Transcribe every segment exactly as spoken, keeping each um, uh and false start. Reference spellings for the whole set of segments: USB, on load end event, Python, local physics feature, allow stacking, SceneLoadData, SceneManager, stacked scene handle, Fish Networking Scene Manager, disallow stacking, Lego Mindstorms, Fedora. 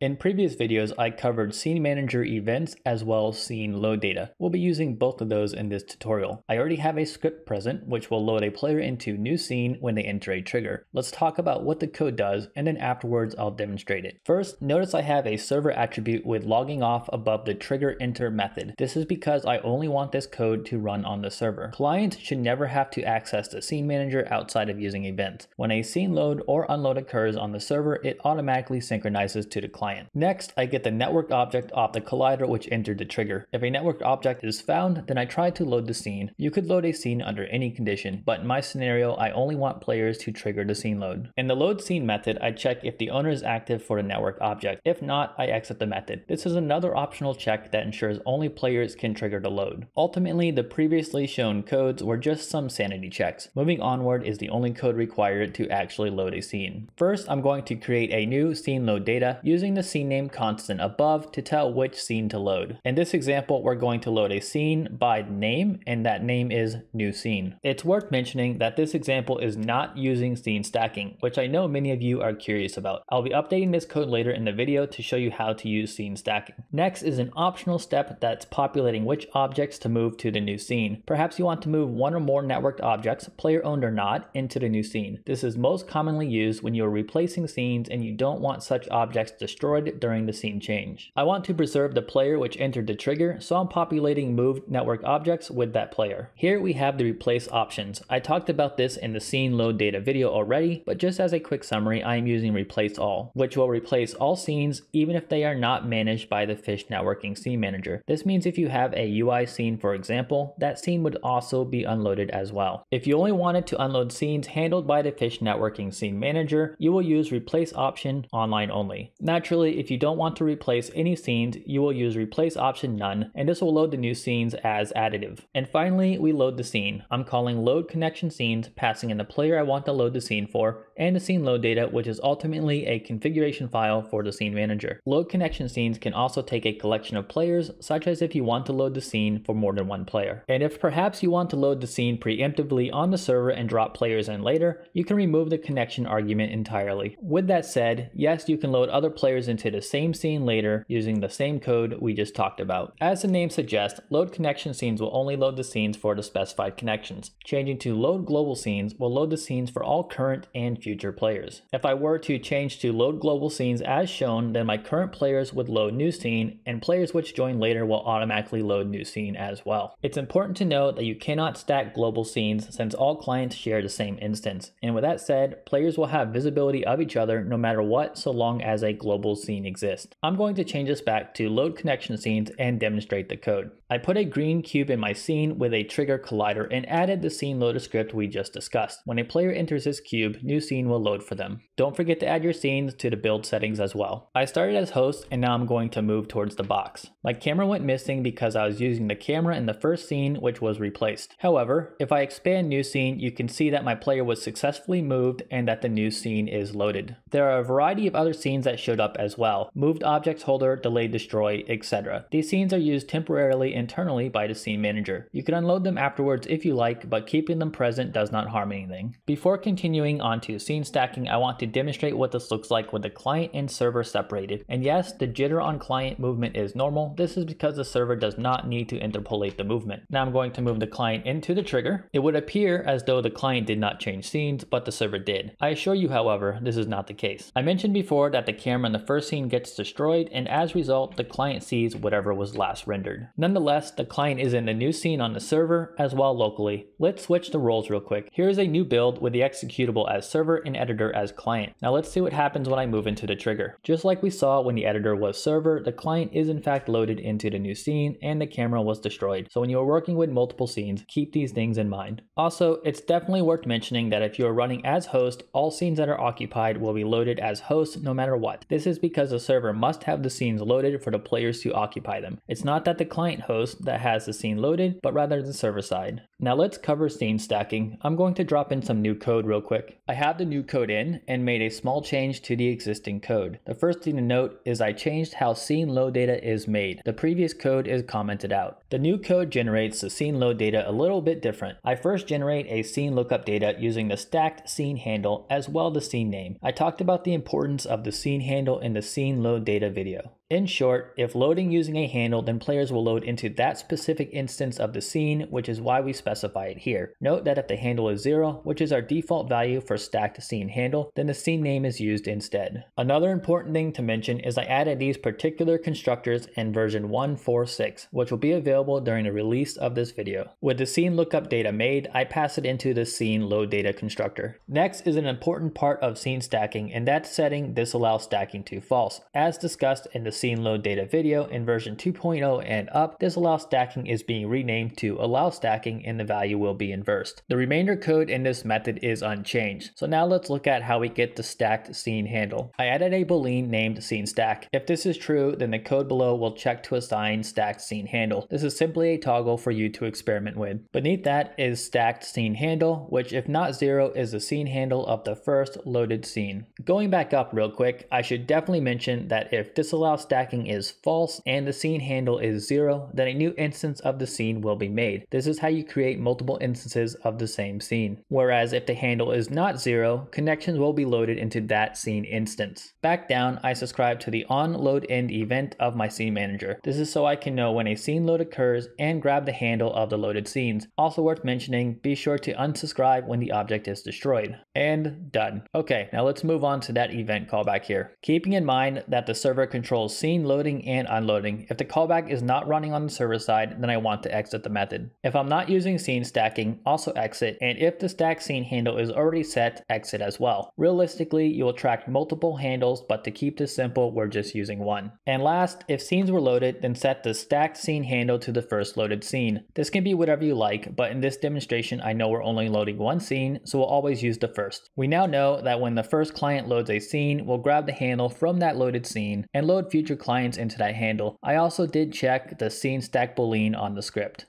In previous videos, I covered Scene Manager events as well as Scene Load Data. We'll be using both of those in this tutorial. I already have a script present which will load a player into new scene when they enter a trigger. Let's talk about what the code does and then afterwards I'll demonstrate it. First, notice I have a server attribute with logging off above the trigger enter method. This is because I only want this code to run on the server. Clients should never have to access the Scene Manager outside of using events. When a scene load or unload occurs on the server, it automatically synchronizes to the client. Next, I get the network object off the collider which entered the trigger. If a network object is found, then I try to load the scene. You could load a scene under any condition, but in my scenario, I only want players to trigger the scene load. In the load scene method, I check if the owner is active for the network object. If not, I exit the method. This is another optional check that ensures only players can trigger the load. Ultimately, the previously shown codes were just some sanity checks. Moving onward is the only code required to actually load a scene. First, I'm going to create a new scene load data using the The scene name constant above to tell which scene to load. In this example, we're going to load a scene by name, and that name is new scene. It's worth mentioning that this example is not using scene stacking, which I know many of you are curious about. I'll be updating this code later in the video to show you how to use scene stacking. Next is an optional step that's populating which objects to move to the new scene. Perhaps you want to move one or more networked objects, player owned or not, into the new scene. This is most commonly used when you're replacing scenes and you don't want such objects destroyed during the scene change. I want to preserve the player which entered the trigger, so I'm populating moved network objects with that player. Here we have the replace options. I talked about this in the scene load data video already, but just as a quick summary, I am using replace all, which will replace all scenes even if they are not managed by the Fish Networking Scene Manager. This means if you have a U I scene, for example, that scene would also be unloaded as well. If you only wanted to unload scenes handled by the Fish Networking Scene Manager, you will use replace option online only. Naturally, if you don't want to replace any scenes, you will use replace option none, and this will load the new scenes as additive. And finally, we load the scene. I'm calling load connection scenes, passing in the player I want to load the scene for, and the scene load data, which is ultimately a configuration file for the scene manager. Load connection scenes can also take a collection of players, such as if you want to load the scene for more than one player. And if perhaps you want to load the scene preemptively on the server and drop players in later, you can remove the connection argument entirely. With that said, yes, you can load other players into the same scene later using the same code we just talked about. As the name suggests, load connection scenes will only load the scenes for the specified connections. Changing to load global scenes will load the scenes for all current and future players. If I were to change to load global scenes as shown, then my current players would load new scene, and players which join later will automatically load new scene as well. It's important to note that you cannot stack global scenes since all clients share the same instance. And with that said, players will have visibility of each other no matter what, so long as a global scene exists. I'm going to change this back to load connection scenes and demonstrate the code. I put a green cube in my scene with a trigger collider and added the scene loader script we just discussed. When a player enters this cube, new scene will load for them. Don't forget to add your scenes to the build settings as well. I started as host and now I'm going to move towards the box. My camera went missing because I was using the camera in the first scene, which was replaced. However, if I expand new scene, you can see that my player was successfully moved and that the new scene is loaded. There are a variety of other scenes that showed up as as well. Moved objects holder, delay destroy, et cetera. These scenes are used temporarily internally by the scene manager. You can unload them afterwards if you like, but keeping them present does not harm anything. Before continuing on to scene stacking, I want to demonstrate what this looks like with the client and server separated. And yes, the jitter on client movement is normal. This is because the server does not need to interpolate the movement. Now I'm going to move the client into the trigger. It would appear as though the client did not change scenes, but the server did. I assure you, however, this is not the case. I mentioned before that the camera in the first scene gets destroyed, and as a result the client sees whatever was last rendered. Nonetheless, the client is in the new scene on the server as well locally. Let's switch the roles real quick. Here is a new build with the executable as server and editor as client. Now let's see what happens when I move into the trigger. Just like we saw when the editor was server, the client is in fact loaded into the new scene and the camera was destroyed. So when you are working with multiple scenes, keep these things in mind. Also, it's definitely worth mentioning that if you are running as host, all scenes that are occupied will be loaded as host no matter what. This is because because the server must have the scenes loaded for the players to occupy them. It's not that the client host that has the scene loaded, but rather the server side. Now let's cover scene stacking. I'm going to drop in some new code real quick. I have the new code in and made a small change to the existing code. The first thing to note is I changed how SceneLoadData is made. The previous code is commented out. The new code generates the SceneLoadData a little bit different. I first generate a scene lookup data using the stacked scene handle as well as the scene name. I talked about the importance of the scene handle in the SceneLoadData video. In short, if loading using a handle, then players will load into that specific instance of the scene, which is why we specify it here. Note that if the handle is zero, which is our default value for stacked scene handle, then the scene name is used instead. Another important thing to mention is I added these particular constructors in version one point four six, which will be available during the release of this video. With the scene lookup data made, I pass it into the scene load data constructor. Next is an important part of scene stacking, and that's setting disallow stacking to false. As discussed in the SceneLoadData video in version two point oh and up, disallow stacking is being renamed to allow stacking and the value will be inversed. The remainder code in this method is unchanged. So now let's look at how we get the stacked scene handle. I added a boolean named scene stack. If this is true, then the code below will check to assign stacked scene handle. This is simply a toggle for you to experiment with. Beneath that is stacked scene handle, which if not zero is the scene handle of the first loaded scene. Going back up real quick, I should definitely mention that if disallow stacking is false and the scene handle is zero, then a new instance of the scene will be made. This is how you create multiple instances of the same scene. Whereas if the handle is not zero, connections will be loaded into that scene instance. Back down, I subscribe to the on load end event of my scene manager. This is so I can know when a scene load occurs and grab the handle of the loaded scenes. Also worth mentioning, be sure to unsubscribe when the object is destroyed. And done. Okay, now let's move on to that event callback here. Keeping in mind that the server controls scene loading and unloading. If the callback is not running on the server side, then I want to exit the method. If I'm not using scene stacking, also exit, and if the stacked scene handle is already set, exit as well. Realistically, you will track multiple handles, but to keep this simple, we're just using one. And last, if scenes were loaded, then set the stacked scene handle to the first loaded scene. This can be whatever you like, but in this demonstration, I know we're only loading one scene, so we'll always use the first. We now know that when the first client loads a scene, we'll grab the handle from that loaded scene and load future clients into that handle. I also did check the scene stack boolean on the script.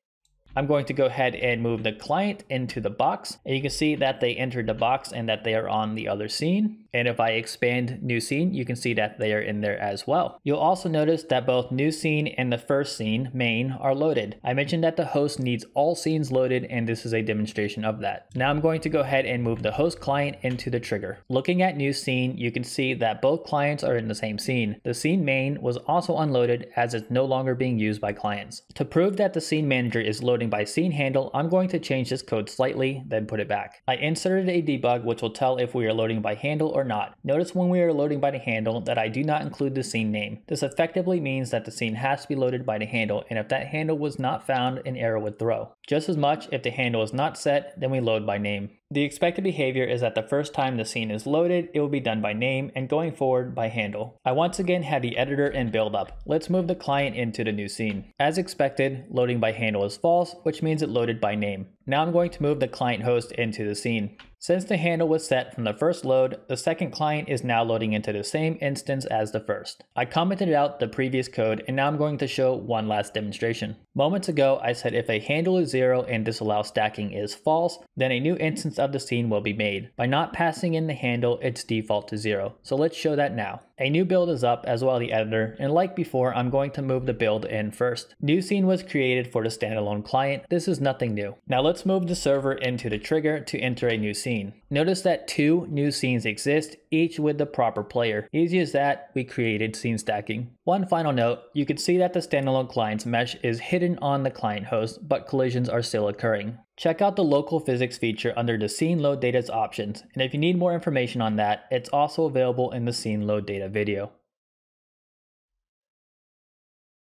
I'm going to go ahead and move the client into the box, and you can see that they entered the box and that they are on the other scene. And if I expand new scene, you can see that they are in there as well. You'll also notice that both new scene and the first scene, main, are loaded. I mentioned that the host needs all scenes loaded, and this is a demonstration of that. Now I'm going to go ahead and move the host client into the trigger. Looking at new scene, you can see that both clients are in the same scene. The scene main was also unloaded as it's no longer being used by clients. To prove that the scene manager is loading by scene handle, I'm going to change this code slightly, then put it back. I inserted a debug which will tell if we are loading by handle or not. Notice when we are loading by the handle that I do not include the scene name. This effectively means that the scene has to be loaded by the handle, and if that handle was not found, an error would throw. Just as much, if the handle is not set, then we load by name. The expected behavior is that the first time the scene is loaded, it will be done by name, and going forward by handle. I once again have the editor and build up. Let's move the client into the new scene. As expected, loading by handle is false, which means it loaded by name. Now I'm going to move the client host into the scene. Since the handle was set from the first load, the second client is now loading into the same instance as the first. I commented out the previous code, and now I'm going to show one last demonstration. Moments ago, I said if a handle is zero and disallow stacking is false, then a new instance of the scene will be made. By not passing in the handle, it's default to zero. So let's show that now. A new build is up as well as the editor, and like before, I'm going to move the build in first. New scene was created for the standalone client. This is nothing new. Now let's move the server into the trigger to enter a new scene. Notice that two new scenes exist, each with the proper player. Easy as that, we created scene stacking. One final note, you can see that the standalone client's mesh is hidden on the client host, but collisions are still occurring. Check out the local physics feature under the SceneLoadData's options, and if you need more information on that, it's also available in the SceneLoadData video.